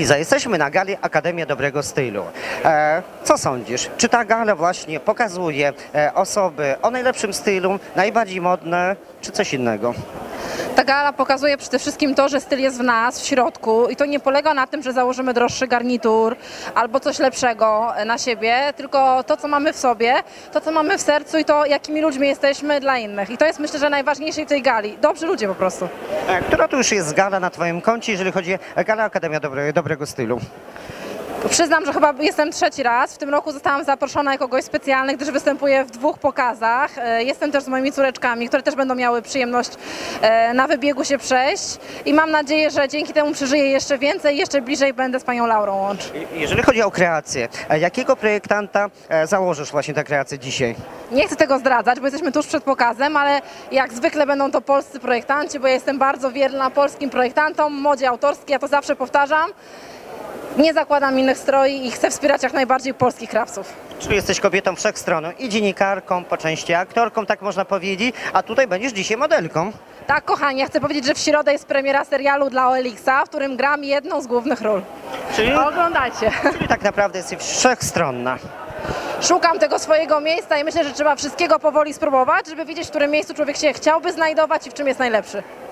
Jesteśmy na gali Akademia Dobrego Stylu. Co sądzisz? Czy ta gala właśnie pokazuje osoby o najlepszym stylu, najbardziej modne, czy coś innego? Ta gala pokazuje przede wszystkim to, że styl jest w nas, w środku i to nie polega na tym, że założymy droższy garnitur albo coś lepszego na siebie, tylko to, co mamy w sobie, to, co mamy w sercu i to, jakimi ludźmi jesteśmy dla innych. I to jest, myślę, że najważniejsze w tej gali. Dobrzy ludzie po prostu. Która to już jest gala na Twoim koncie, jeżeli chodzi o galę Akademia Dobrego Stylu? Przyznam, że chyba jestem trzeci raz. W tym roku zostałam zaproszona jako gość specjalny, gdyż występuję w dwóch pokazach. Jestem też z moimi córeczkami, które też będą miały przyjemność na wybiegu się przejść. I mam nadzieję, że dzięki temu przeżyję jeszcze więcej, jeszcze bliżej będę z panią Laurą Łącz. Jeżeli chodzi o kreację, jakiego projektanta założysz właśnie tę kreację dzisiaj? Nie chcę tego zdradzać, bo jesteśmy tuż przed pokazem, ale jak zwykle będą to polscy projektanci, bo ja jestem bardzo wierna polskim projektantom, modzie autorskiej, ja to zawsze powtarzam. Nie zakładam innych stroi i chcę wspierać jak najbardziej polskich krawców. Czyli jesteś kobietą wszechstronną i dziennikarką, po części aktorką, tak można powiedzieć, a tutaj będziesz dzisiaj modelką. Tak, kochani, ja chcę powiedzieć, że w środę jest premiera serialu dla OLX-a, w którym gram jedną z głównych ról. Czyli oglądajcie. Czyli tak naprawdę jesteś wszechstronna. Szukam tego swojego miejsca i myślę, że trzeba wszystkiego powoli spróbować, żeby wiedzieć, w którym miejscu człowiek się chciałby znajdować i w czym jest najlepszy.